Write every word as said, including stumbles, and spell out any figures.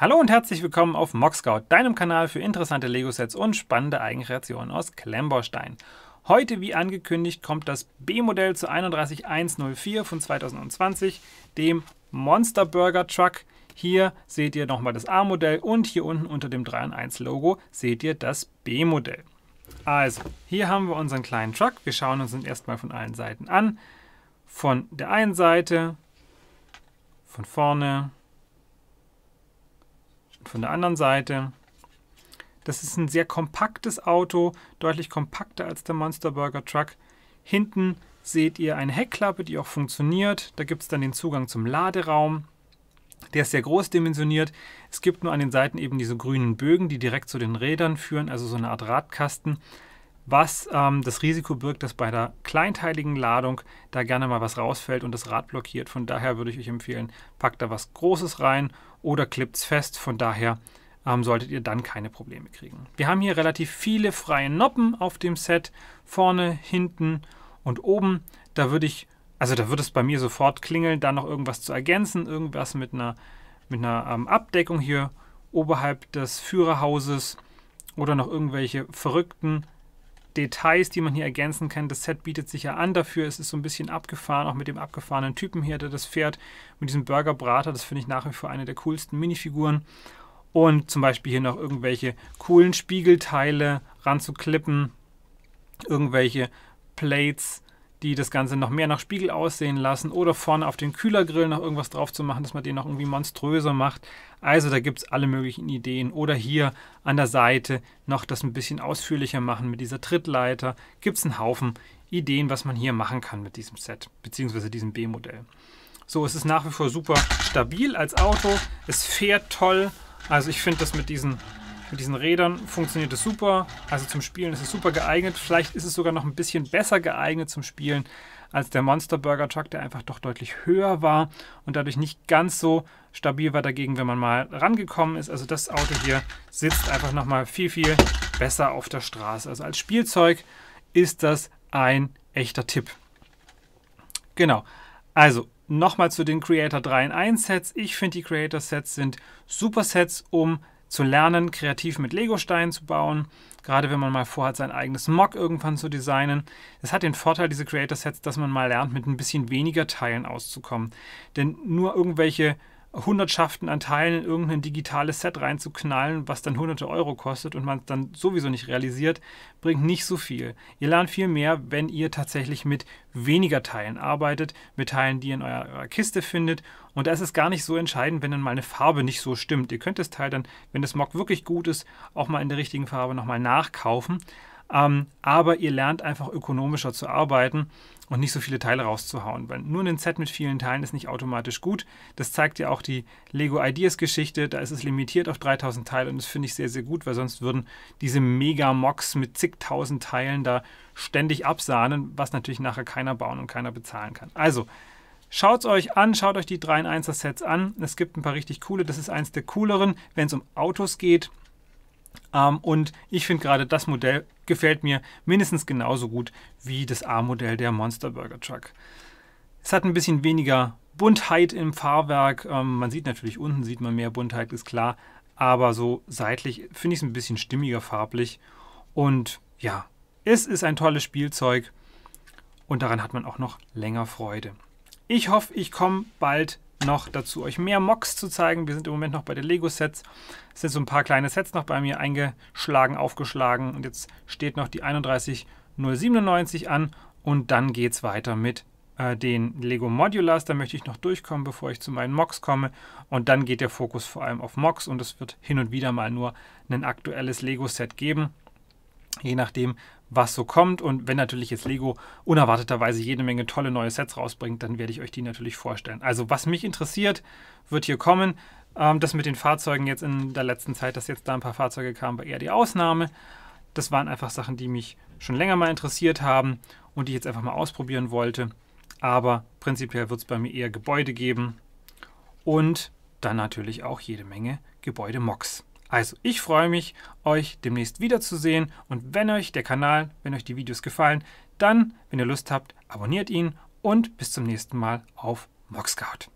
Hallo und herzlich willkommen auf MOCscout, deinem Kanal für interessante Lego-Sets und spannende Eigenkreationen aus Klemmbaustein. Heute, wie angekündigt, kommt das B-Modell zu drei eins eins null vier von zwanzig zwanzig, dem Monster Burger Truck. Hier seht ihr nochmal das A-Modell und hier unten unter dem drei in eins Logo seht ihr das B-Modell. Also, hier haben wir unseren kleinen Truck. Wir schauen uns ihn erstmal von allen Seiten an. Von der einen Seite, von vorne und von der anderen Seite. Das ist ein sehr kompaktes Auto, deutlich kompakter als der Monster Burger Truck. Hinten seht ihr eine Heckklappe, die auch funktioniert. Da gibt es dann den Zugang zum Laderaum. Der ist sehr groß dimensioniert. Es gibt nur an den Seiten eben diese grünen Bögen, die direkt zu den Rädern führen, also so eine Art Radkasten, was ähm, das Risiko birgt, dass bei der kleinteiligen Ladung da gerne mal was rausfällt und das Rad blockiert. Von daher würde ich euch empfehlen, packt da was Großes rein oder klippt es fest. Von daher ähm, solltet ihr dann keine Probleme kriegen. Wir haben hier relativ viele freie Noppen auf dem Set, vorne, hinten und oben. Da würde ich Also da würde es bei mir sofort klingeln, da noch irgendwas zu ergänzen, irgendwas mit einer, mit einer ähm, Abdeckung hier oberhalb des Führerhauses oder noch irgendwelche verrückten Details, die man hier ergänzen kann. Das Set bietet sich ja an dafür, es ist so ein bisschen abgefahren, auch mit dem abgefahrenen Typen hier, der das fährt, mit diesem Burgerbrater. Das finde ich nach wie vor eine der coolsten Minifiguren. Und zum Beispiel hier noch irgendwelche coolen Spiegelteile ranzuklippen, irgendwelche Plates, die das Ganze noch mehr nach Spiegel aussehen lassen oder vorne auf den Kühlergrill noch irgendwas drauf zu machen, dass man den noch irgendwie monströser macht. Also da gibt es alle möglichen Ideen. Oder hier an der Seite noch das ein bisschen ausführlicher machen mit dieser Trittleiter. Gibt es einen Haufen Ideen, was man hier machen kann mit diesem Set, beziehungsweise diesem B-Modell. So, es ist nach wie vor super stabil als Auto. Es fährt toll. Also ich finde das mit diesen... Mit diesen Rädern funktioniert es super, also zum Spielen ist es super geeignet. Vielleicht ist es sogar noch ein bisschen besser geeignet zum Spielen als der Monster Burger Truck, der einfach doch deutlich höher war und dadurch nicht ganz so stabil war dagegen, wenn man mal rangekommen ist. Also das Auto hier sitzt einfach nochmal viel, viel besser auf der Straße. Also als Spielzeug ist das ein echter Tipp. Genau, also nochmal zu den Creator drei in eins Sets. Ich finde, die Creator Sets sind super Sets, um zu lernen, kreativ mit Lego-Steinen zu bauen, gerade wenn man mal vorhat, sein eigenes Mock irgendwann zu designen. Es hat den Vorteil, diese Creator-Sets, dass man mal lernt, mit ein bisschen weniger Teilen auszukommen. Denn nur irgendwelche Hundertschaften an Teilen in irgendein digitales Set reinzuknallen, was dann hunderte Euro kostet und man es dann sowieso nicht realisiert, bringt nicht so viel. Ihr lernt viel mehr, wenn ihr tatsächlich mit weniger Teilen arbeitet, mit Teilen, die ihr in eurer, eurer Kiste findet. Und da ist es gar nicht so entscheidend, wenn dann mal eine Farbe nicht so stimmt. Ihr könnt das Teil dann, wenn das Mock wirklich gut ist, auch mal in der richtigen Farbe nochmal nachkaufen. Ähm, aber ihr lernt einfach ökonomischer zu arbeiten und nicht so viele Teile rauszuhauen, weil nur ein Set mit vielen Teilen ist nicht automatisch gut. Das zeigt ja auch die Lego Ideas Geschichte, da ist es limitiert auf dreitausend Teile und das finde ich sehr, sehr gut, weil sonst würden diese Mega-Mocks mit zigtausend Teilen da ständig absahnen, was natürlich nachher keiner bauen und keiner bezahlen kann. Also, schaut es euch an, schaut euch die drei in eins er Sets an, es gibt ein paar richtig coole, das ist eins der cooleren, wenn es um Autos geht. Um, und ich finde gerade das Modell gefällt mir mindestens genauso gut wie das A-Modell der Monster Burger Truck. Es hat ein bisschen weniger Buntheit im Fahrwerk. Um, man sieht natürlich unten, sieht man mehr Buntheit, ist klar. Aber so seitlich finde ich es ein bisschen stimmiger farblich. Und ja, es ist ein tolles Spielzeug und daran hat man auch noch länger Freude. Ich hoffe, ich komme bald noch dazu, euch mehr Mocks zu zeigen. Wir sind im Moment noch bei den Lego-Sets. Es sind so ein paar kleine Sets noch bei mir eingeschlagen, aufgeschlagen. Und jetzt steht noch die drei eins null neun sieben an. Und dann geht es weiter mit äh, den Lego Modulars. Da möchte ich noch durchkommen, bevor ich zu meinen Mocks komme. Und dann geht der Fokus vor allem auf Mocks. Und es wird hin und wieder mal nur ein aktuelles Lego-Set geben. Je nachdem, was so kommt. Und wenn natürlich jetzt Lego unerwarteterweise jede Menge tolle neue Sets rausbringt, dann werde ich euch die natürlich vorstellen. Also was mich interessiert, wird hier kommen. Ähm, das mit den Fahrzeugen jetzt in der letzten Zeit, dass jetzt da ein paar Fahrzeuge kamen, war eher die Ausnahme. Das waren einfach Sachen, die mich schon länger mal interessiert haben und die ich jetzt einfach mal ausprobieren wollte. Aber prinzipiell wird es bei mir eher Gebäude geben und dann natürlich auch jede Menge Gebäude-Mocks. Also, ich freue mich, euch demnächst wiederzusehen und wenn euch der Kanal, wenn euch die Videos gefallen, dann, wenn ihr Lust habt, abonniert ihn und bis zum nächsten Mal auf MOCscout.